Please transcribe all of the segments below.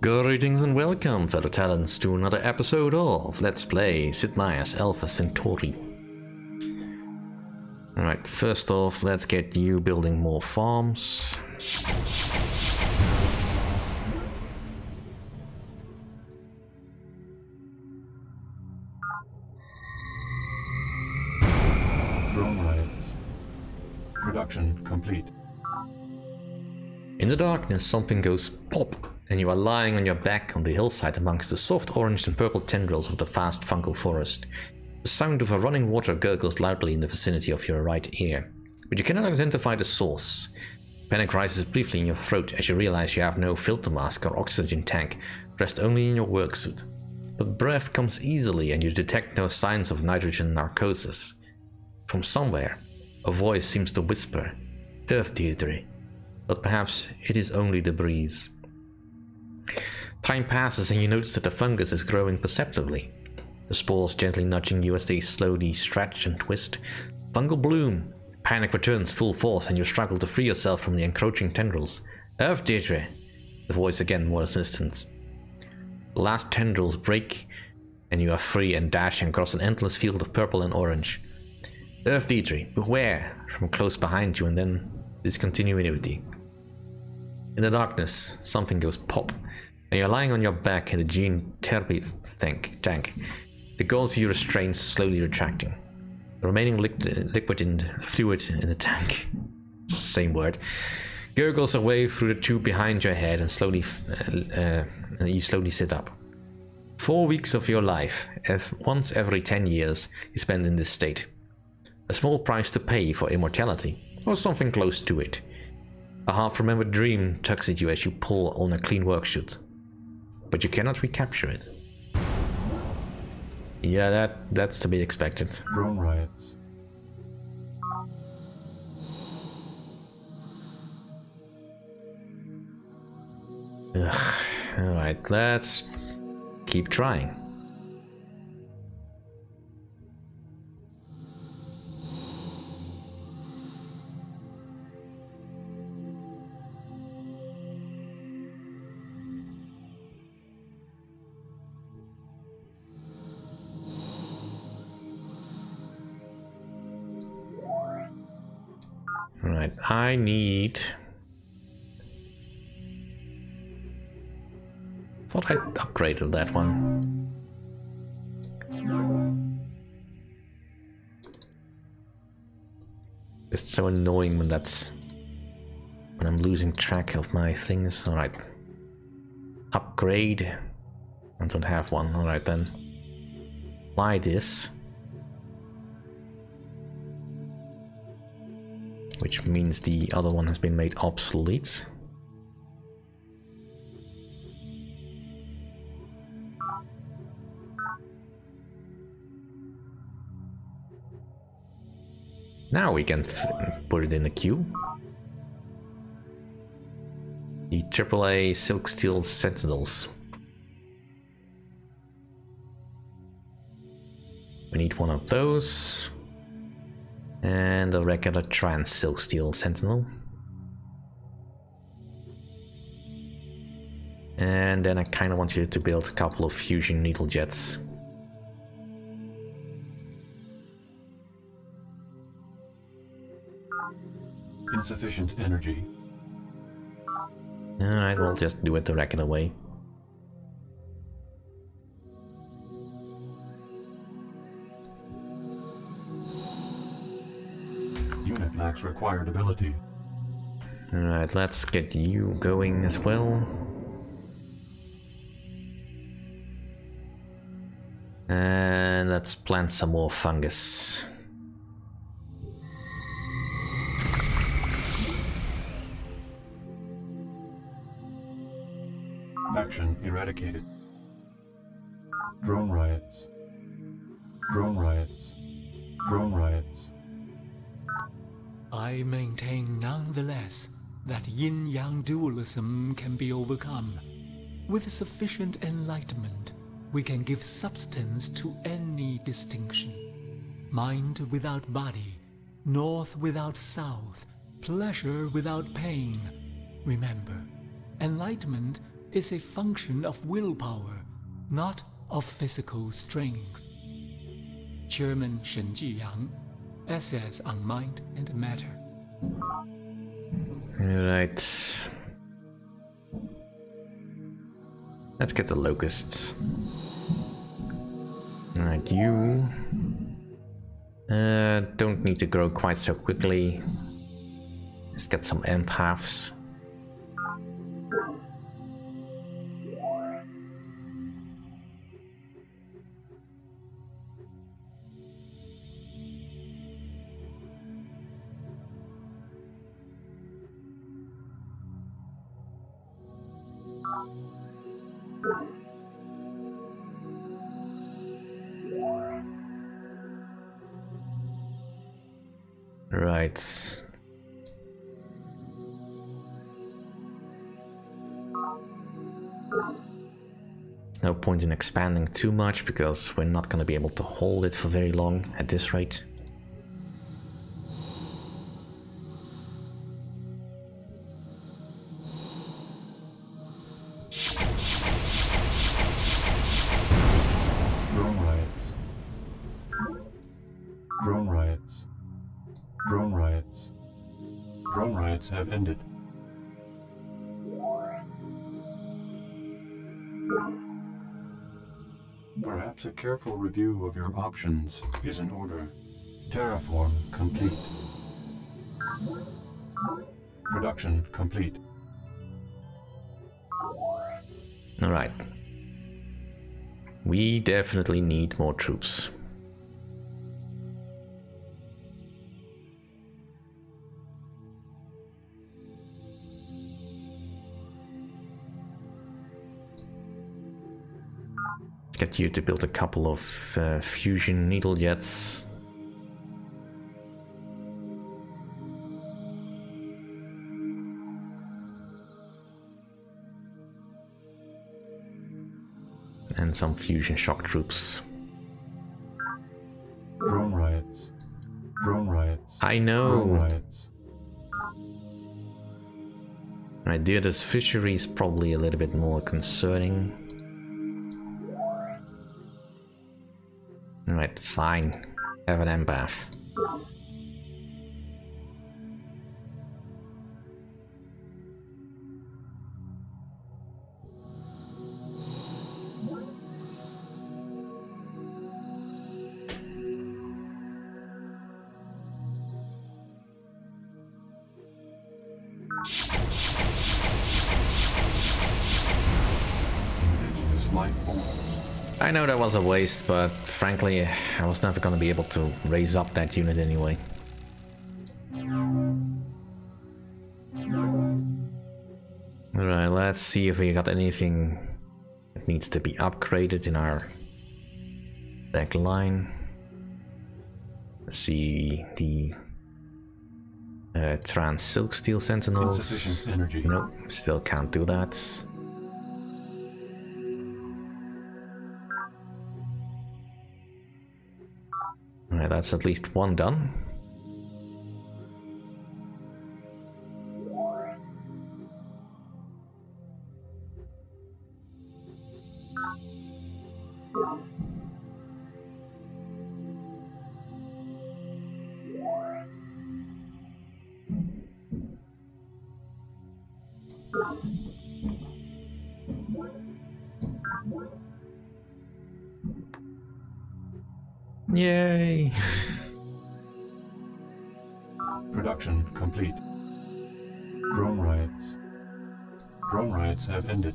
Greetings and welcome, fellow talents, to another episode of Let's Play Sid Meier's Alpha Centauri. Alright, first off, let's get you building more farms. Drone riots. Production complete. In the darkness, something goes pop, and you are lying on your back on the hillside amongst the soft orange and purple tendrils of the vast fungal forest. The sound of a running water gurgles loudly in the vicinity of your right ear, but you cannot identify the source. Panic rises briefly in your throat as you realize you have no filter mask or oxygen tank, dressed only in your worksuit. But breath comes easily and you detect no signs of nitrogen narcosis. From somewhere, a voice seems to whisper, "Earth, Deirdre," but perhaps it is only the breeze. Time passes and you notice that the fungus is growing perceptibly, the spores gently nudging you as they slowly stretch and twist. Fungal bloom! Panic returns full force and you struggle to free yourself from the encroaching tendrils. "Earth, Deirdre!" The voice again more insistent. The last tendrils break and you are free and dashing across an endless field of purple and orange. "Earth, Deirdre, beware!" from close behind you, and then discontinuity. In the darkness, something goes pop, and you're lying on your back in the gene therapy tank. The gauze you restrain slowly retracting. The remaining liquid in the fluid in the tank, same word, gurgles away through the tube behind your head, and slowly you slowly sit up. 4 weeks of your life, once every 10 years, you spend in this state. A small price to pay for immortality, or something close to it. A half-remembered dream tugs at you as you pull on a clean workshoot, but you cannot recapture it. Yeah, that's to be expected. Drone riots. Ugh. All right, let's keep trying. Right, I need... thought I upgraded that one. It's so annoying when when I'm losing track of my things. Alright. Upgrade. I don't have one. Alright then. Apply this. Which means the other one has been made obsolete. Now we can put it in the queue. The AAA Silk Steel Sentinels. We need one of those. And a regular trans Silk Steel Sentinel. And then I kind of want you to build a couple of fusion needle jets. Insufficient energy. Alright, we'll just do it the regular way. Unit lacks required ability. Alright, let's get you going as well. And let's plant some more fungus. Faction eradicated. Drone riots. Drone riots. Drone riots. I maintain, nonetheless, that yin-yang dualism can be overcome. With sufficient enlightenment, we can give substance to any distinction. Mind without body, north without south, pleasure without pain. Remember, enlightenment is a function of willpower, not of physical strength. Chairman Shen Ji Yang, Essays on Mind and Matter. Right. Let's get the locusts. Alright, you don't need to grow quite so quickly. Let's get some empaths. Right. No point in expanding too much because we're not going to be able to hold it for very long at this rate. Have ended. Perhaps a careful review of your options is in order. Terraform complete. Production complete. All right. We definitely need more troops. Get you to build a couple of fusion needle jets. And some fusion shock troops. Drone riots. Drone riots. I know. Drone riots. Right, Deirdre's fishery is probably a little bit more concerning. Right, fine. Have an empath. I know that was a waste, but frankly, I was never going to be able to raise up that unit anyway. Alright, let's see if we got anything that needs to be upgraded in our back line. Let's see the trans silk steel sentinels. Insufficient energy. Nope, still can't do that. Alright, that's at least one done. Yay! Production complete. Drone riots. Drone riots have ended.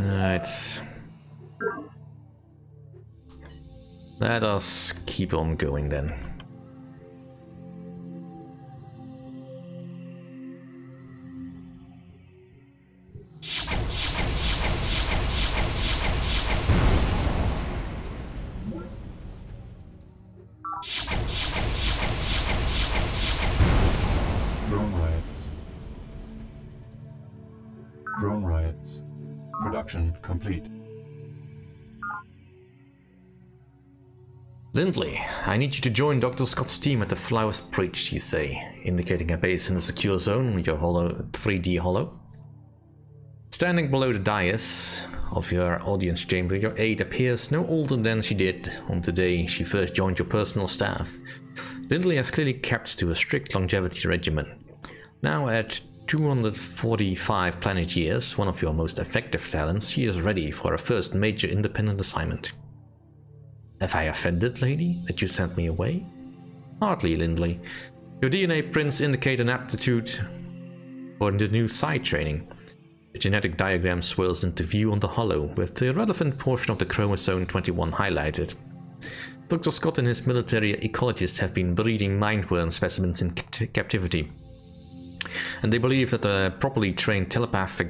Alright. Let us keep on going then. Construction complete. Lindley, I need you to join Dr. Scott's team at the Flowers Bridge, you say, indicating a base in the secure zone with your 3D holo. Standing below the dais of your audience chamber, your aide appears no older than she did on the day she first joined your personal staff. Lindley has clearly kept to a strict longevity regimen. Now at 245 planet years, one of your most effective talents, she is ready for her first major independent assignment. Have I offended, lady, that you sent me away? Hardly, Lindley. Your DNA prints indicate an aptitude for the new psi training. The genetic diagram swirls into view on the hollow, with the relevant portion of the chromosome 21 highlighted. Dr. Scott and his military ecologists have been breeding mindworm specimens in captivity, and they believe that a properly trained telepathy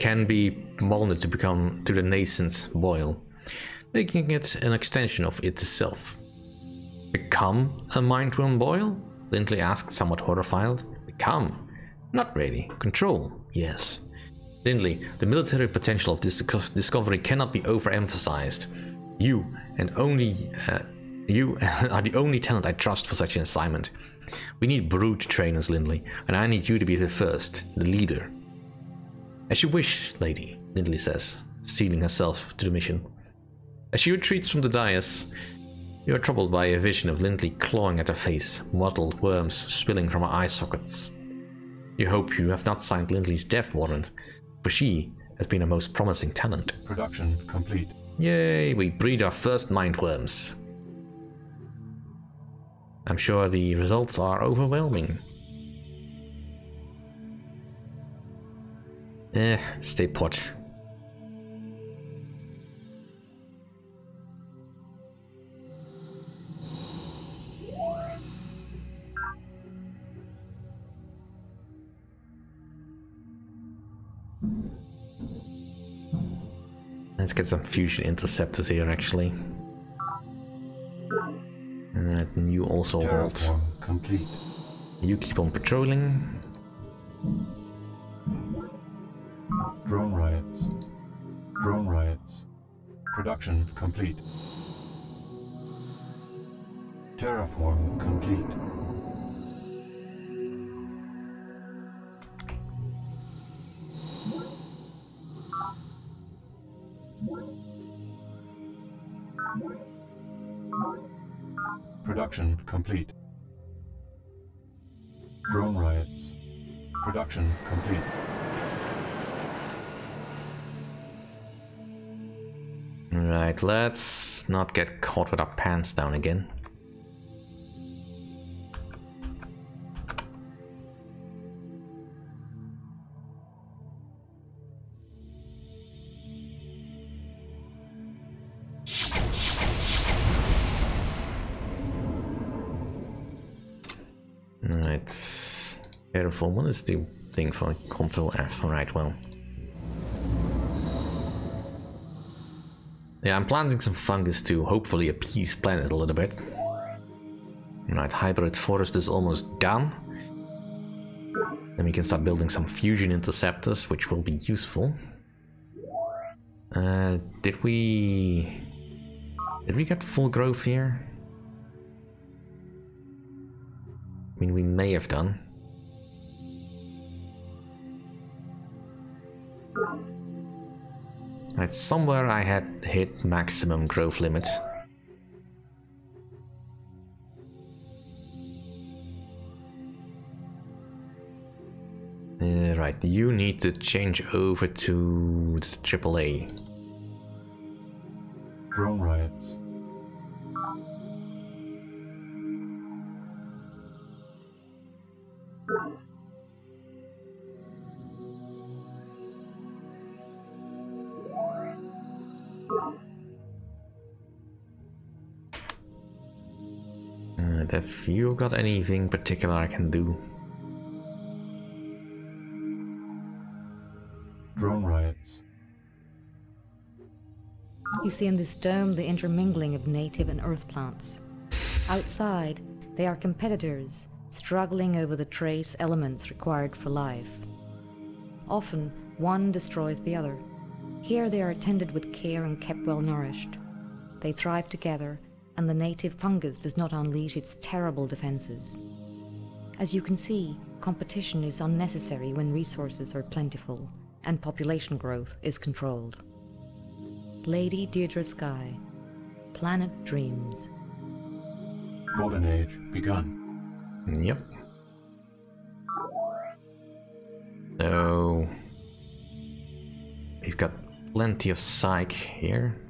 can be molded to become to the nascent boil, making it an extension of itself. Become a mindworm boil? Lindley asked, somewhat horrified. Become? Not really. Control, yes. Lindley, the military potential of this discovery cannot be overemphasized. You are the only talent I trust for such an assignment. We need brute trainers, Lindley, and I need you to be the first, the leader. As you wish, lady, Lindley says, sealing herself to the mission. As she retreats from the dais, you are troubled by a vision of Lindley clawing at her face, mottled worms spilling from her eye sockets. You hope you have not signed Lindley's death warrant, for she has been a most promising talent. Production complete. Yay, we breed our first mindworms. I'm sure the results are overwhelming. Stay put. Let's get some fusion interceptors here, actually. And you also hold. Complete. You keep on patrolling. Drone riots. Drone riots. Production complete. Terraform complete. Production complete. Drone riots. Production complete. Alright, let's not get caught with our pants down again. What is the thing for Control F? Alright, well. Yeah, I'm planting some fungus to hopefully appease planet a little bit. Alright, hybrid forest is almost done. Then we can start building some fusion interceptors, which will be useful. Did we get full growth here? I mean, we may have done. Right, somewhere I had hit maximum growth limit. Right, you need to change over to the AAA. Drone riots. Have you got anything particular I can do? Drone riots. You see in this dome the intermingling of native and earth plants. Outside, they are competitors, struggling over the trace elements required for life. Often, One destroys the other. Here they are attended with care and kept well nourished. They thrive together, and the native fungus does not unleash its terrible defenses. As you can see, competition is unnecessary when resources are plentiful, and population growth is controlled. Lady Deirdre Sky, Planet Dreams. Golden Age begun. Yep. So we've got plenty of psych here.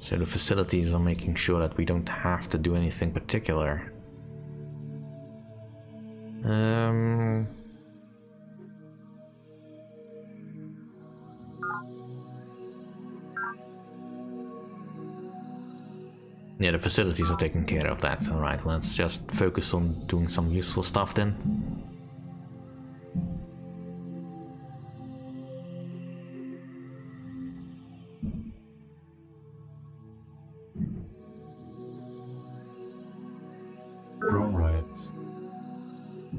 So the facilities are making sure that we don't have to do anything particular. Yeah, the facilities are taking care of that. Alright, let's just focus on doing some useful stuff then. Drone riots.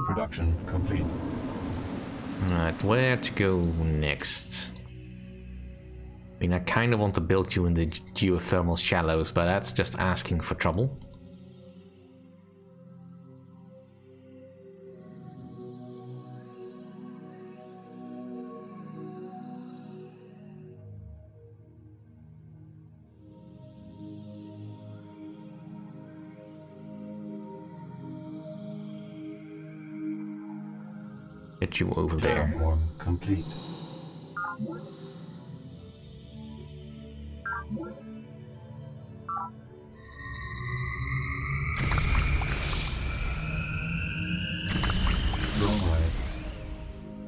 Production complete. Alright, where to go next? I mean, I kind of want to build you in the geothermal shallows, but that's just asking for trouble. Get you over there. Terraform complete.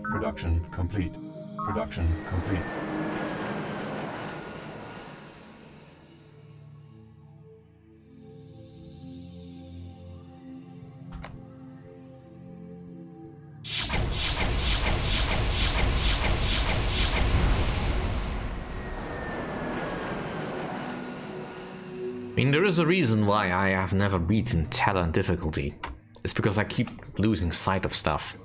Production complete. Production complete. I mean, there is a reason why I have never beaten talent difficulty. It's because I keep losing sight of stuff.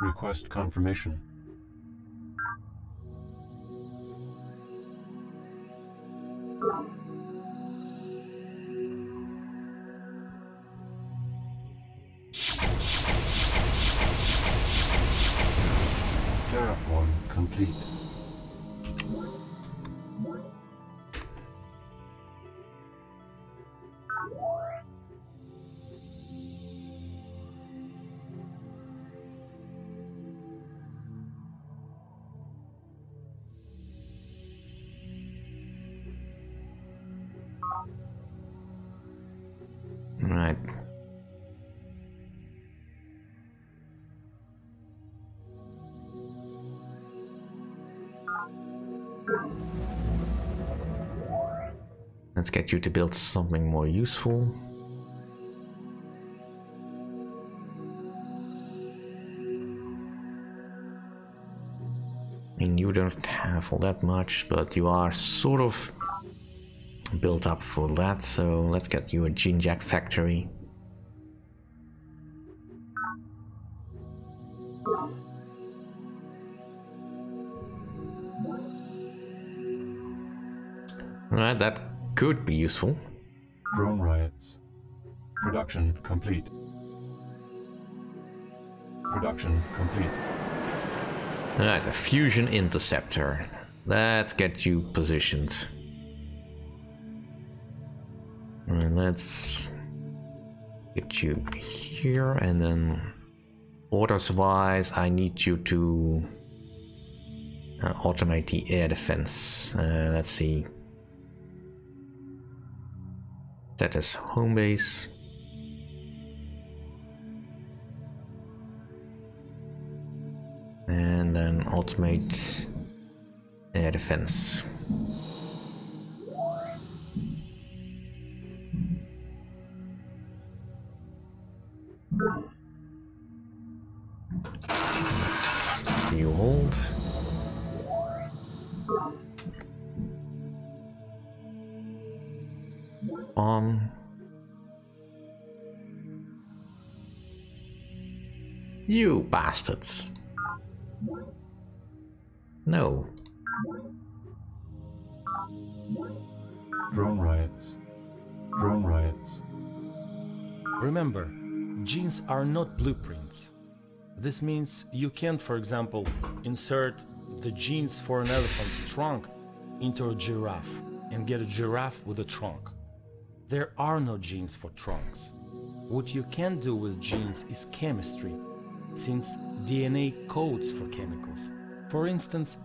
Request confirmation. Terraform complete. Right. Let's get you to build something more useful. I mean, you don't have all that much, but you are sort of built up for that, so let's get you a gene jack factory. Alright, that could be useful. Drone riots. Production complete. Production complete. Alright, a fusion interceptor. Let's get you positioned. And let's get you here, and then orders wise I need you to automate the air defense. Let's see, that is home base. And then automate air defense. You hold. Bomb. You bastards. No. Drone riots. Drone riots. Remember, genes are not blueprints. This means you can't, for example, insert the genes for an elephant's trunk into a giraffe and get a giraffe with a trunk. There are no genes for trunks. What you can do with genes is chemistry, since DNA codes for chemicals. For instance,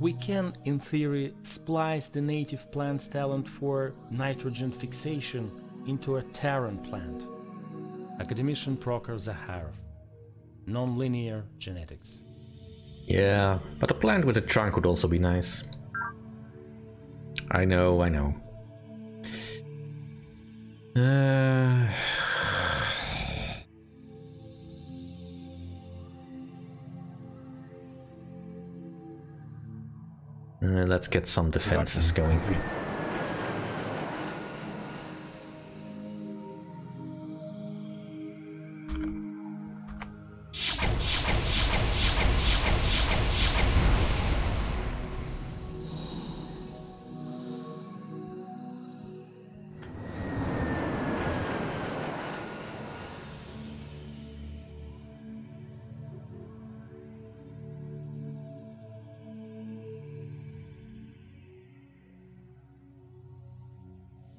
we can, in theory, splice the native plant's talent for nitrogen fixation into a Terran plant. Academician Prokhor Zaharov. Non-linear genetics. Yeah, but a plant with a trunk would also be nice. I know, I know. Let's get some defenses going.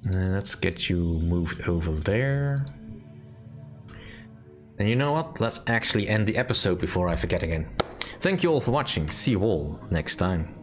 Let's get you moved over there. And you know what? Let's actually end the episode before I forget again. Thank you all for watching. See you all next time.